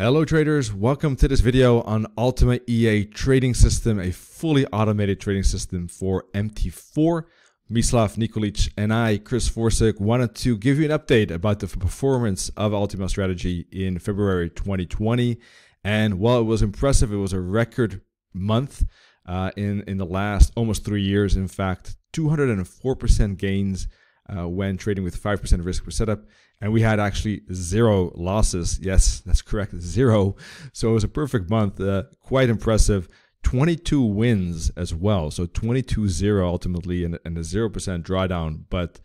Hello traders, welcome to this video on Ultima EA trading system, a fully automated trading system for MT4. Mislav Nikolic and I, Chris Svorcik, wanted to give you an update about the performance of Ultima strategy in February 2020. And while it was impressive, it was a record month in the last almost 3 years. In fact, 204% gains when trading with 5% risk per setup, and we had actually zero losses. Yes, that's correct, zero. So it was a perfect month, quite impressive. 22 wins as well, so 22-0 ultimately, and a 0% drawdown, but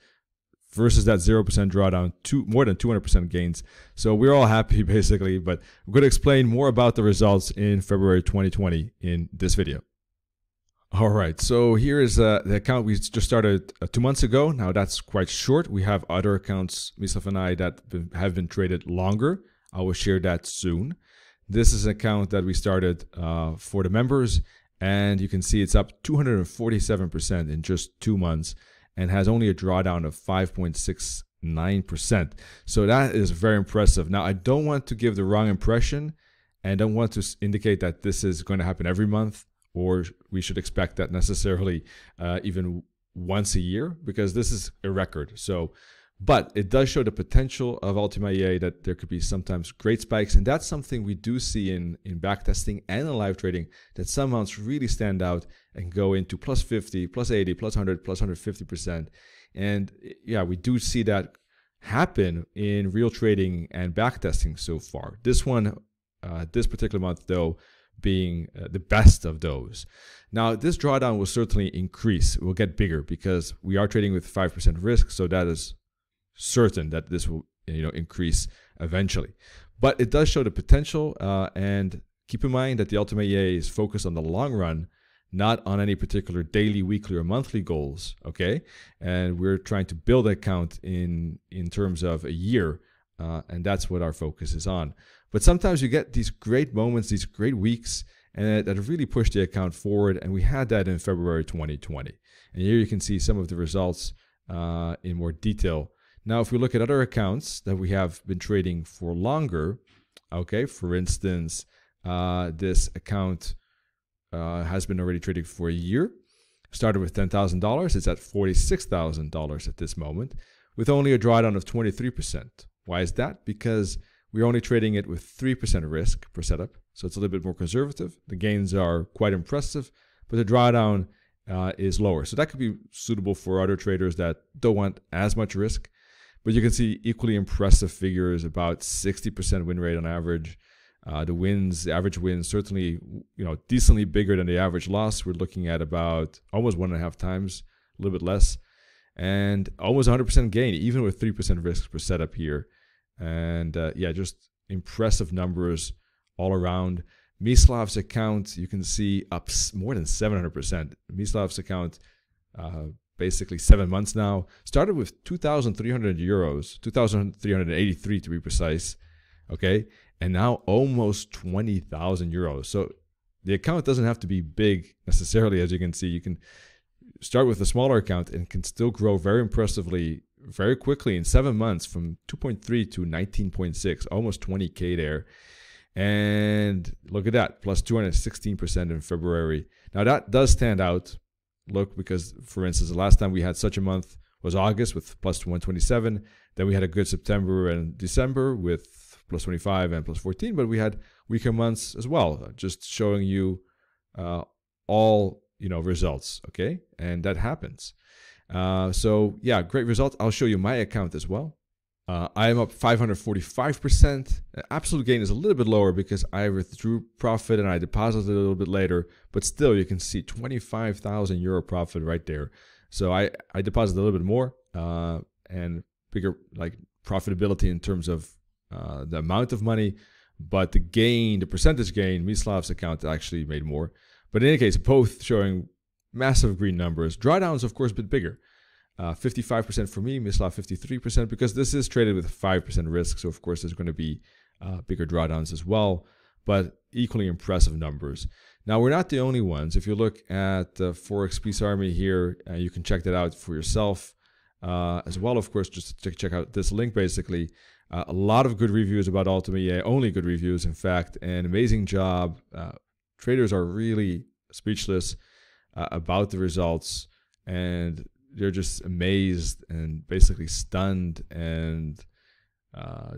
versus that 0% drawdown, more than 200% gains. So we're all happy basically, but we're going to explain more about the results in February 2020 in this video. All right, so here is the account we just started 2 months ago. Now that's quite short. We have other accounts, Mislav and I, that have been traded longer. I will share that soon. This is an account that we started for the members, and you can see it's up 247% in just 2 months and has only a drawdown of 5.69%. So that is very impressive. Now, I don't want to give the wrong impression and don't want to indicate that this is going to happen every month, or we should expect that necessarily even once a year, because this is a record. So, but it does show the potential of Ultima EA that there could be sometimes great spikes, and that's something we do see in backtesting and in live trading, that some amounts really stand out and go into plus 50, plus 80, plus 100, plus 150%. And yeah, we do see that happen in real trading and backtesting so far. This one, this particular month though, being the best of those. Now, this drawdown will certainly increase, it will get bigger because we are trading with 5% risk, so that is certain that this will, increase eventually. But it does show the potential, and keep in mind that the Ultima EA is focused on the long run, not on any particular daily, weekly, or monthly goals, okay? And we're trying to build an account in terms of a year, and that's what our focus is on. But sometimes you get these great moments, these great weeks, and that really push the account forward. And we had that in February 2020. And here you can see some of the results in more detail. Now, if we look at other accounts that we have been trading for longer, okay, for instance, this account has been already trading for a year. Started with $10,000, it's at $46,000 at this moment, with only a drawdown of 23%. Why is that? Because we're only trading it with 3% risk per setup, so it's a little bit more conservative. The gains are quite impressive, but the drawdown is lower. So that could be suitable for other traders that don't want as much risk. But you can see equally impressive figures, about 60% win rate on average. The average wins, certainly decently bigger than the average loss. We're looking at about almost 1.5 times, a little bit less. And almost 100% gain, even with 3% risk per setup here. And yeah, just impressive numbers all around. Mislav's account, you can see up more than 700%. Mislav's account, basically 7 months now, started with 2,300 euros, 2,383 to be precise, okay? And now almost 20,000 euros. So the account doesn't have to be big necessarily, as you can see. You can start with a smaller account and can still grow very impressively, very quickly in 7 months, from 2.3 to 19.6, almost 20K there. And look at that, plus 216% in February. Now that does stand out, look, because for instance, the last time we had such a month was August with plus 127. Then we had a good September and December with plus 25 and plus 14, but we had weaker months as well, just showing you all results, okay? And that happens. So yeah, great results. I'll show you my account as well. I am up 545%. Absolute gain is a little bit lower because I withdrew profit and I deposited a little bit later, but still you can see 25,000 euro profit right there. So I deposited a little bit more and bigger profitability in terms of the amount of money, but the gain, the percentage gain, Mislav's account actually made more. But in any case, both showing massive green numbers. Drawdowns, of course, a bit bigger. 55% for me, Mislav 53%, because this is traded with 5% risk. So, of course, there's going to be bigger drawdowns as well, but equally impressive numbers. Now, we're not the only ones. If you look at the Forex Peace Army here, you can check that out for yourself as well, of course, just to check out this link, basically. A lot of good reviews about Ultima EA, only good reviews, in fact, and amazing job. Traders are really speechless about the results, and they're just amazed and basically stunned and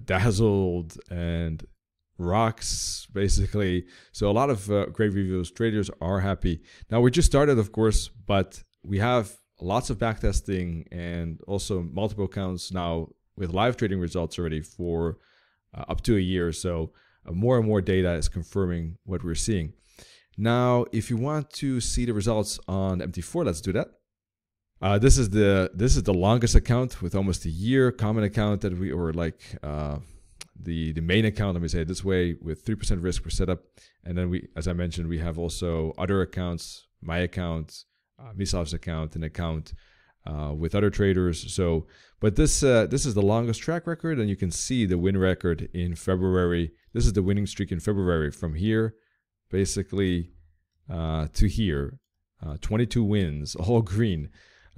dazzled and rocks, basically. So a lot of great reviews. Traders are happy. Now, we just started, of course, but we have lots of backtesting and also multiple accounts now with live trading results already for up to a year. So more and more data is confirming what we're seeing. Now, if you want to see the results on MT4, let's do that. This is the longest account with almost a year. Common account that we, or like the main account, let me say it this way, with 3% risk per setup. And then we, as I mentioned, we have also other accounts, my account, Mislav's account, an account with other traders. So, but this is the longest track record, and you can see the win record in February. This is the winning streak in February from here, basically to here, 22 wins, all green.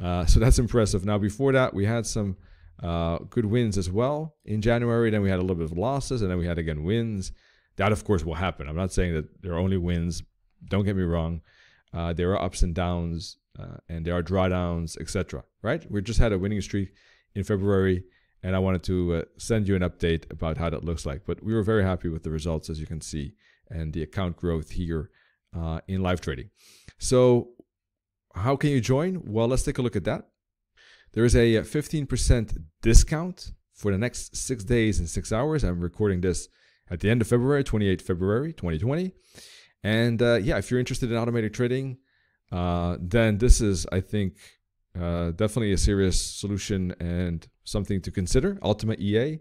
So that's impressive. Now, before that, we had some good wins as well in January. Then we had a little bit of losses, and then we had again wins. That, of course, will happen. I'm not saying that there are only wins. Don't get me wrong. There are ups and downs, and there are drawdowns, etc. Right? We just had a winning streak in February, and I wanted to send you an update about how that looks like. But we were very happy with the results, as you can see, and the account growth here in live trading. So how can you join? Well, let's take a look at that. There is a 15% discount for the next 6 days and 6 hours. I'm recording this at the end of February, 28th February, 2020. And yeah, if you're interested in automated trading, then this is, I think, definitely a serious solution and something to consider. Ultima EA.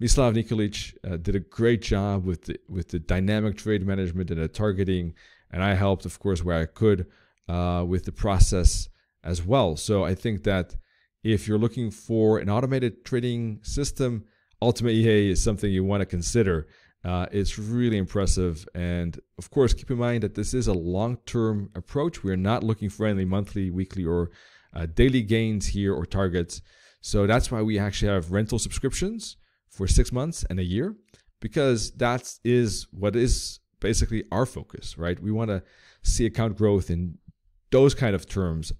Mislav Nikolic did a great job with the dynamic trade management and the targeting. And I helped, of course, where I could with the process as well. So I think that if you're looking for an automated trading system, Ultima EA is something you want to consider. It's really impressive. And of course, keep in mind that this is a long-term approach. We're not looking for any monthly, weekly, or daily gains here or targets. So that's why we actually have rental subscriptions for 6 months and a year, because that is what is basically our focus, right? We want to see account growth in those kind of terms,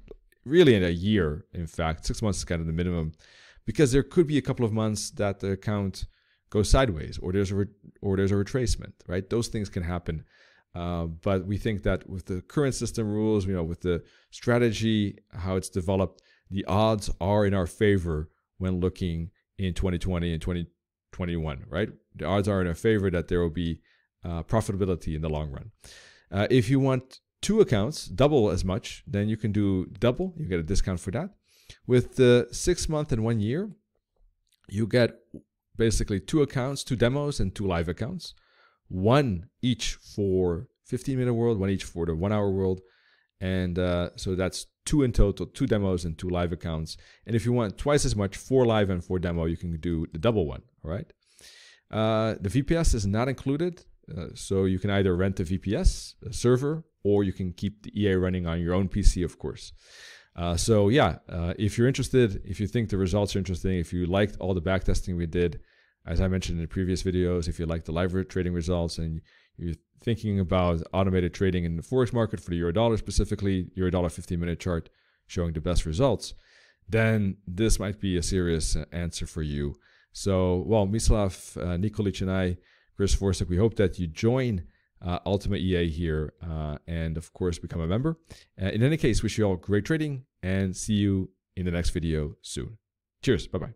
really in a year. In fact, 6 months is kind of the minimum, because there could be a couple of months that the account goes sideways, or there's a retracement, right? Those things can happen, but we think that with the current system rules, you know, with the strategy, how it's developed, the odds are in our favor when looking in 2020 and 2021, right? The odds are in our favor that there will be profitability in the long run. If you want 2 accounts, double as much, then you can do double. You get a discount for that. With the 6 month and 1 year, you get basically 2 accounts, 2 demos, and 2 live accounts. One each for 15-minute world, one each for the 1 hour world. And so that's 2 in total, 2 demos and 2 live accounts. And if you want twice as much, 4 live and 4 demo, you can do the double one, all right? The VPS is not included. So you can either rent a VPS, a server, or you can keep the EA running on your own PC, of course. So yeah, if you're interested, if you think the results are interesting, if you liked all the backtesting we did, as I mentioned in the previous videos, if you like the live trading results and you're thinking about automated trading in the Forex market for the Euro-Dollar specifically, Euro-Dollar 15-minute chart showing the best results, then this might be a serious answer for you. So, well, Mislav Nikolic and I, Chris Svorcik, we hope that you join Ultima EA here and, of course, become a member. In any case, wish you all great trading and see you in the next video soon. Cheers. Bye-bye.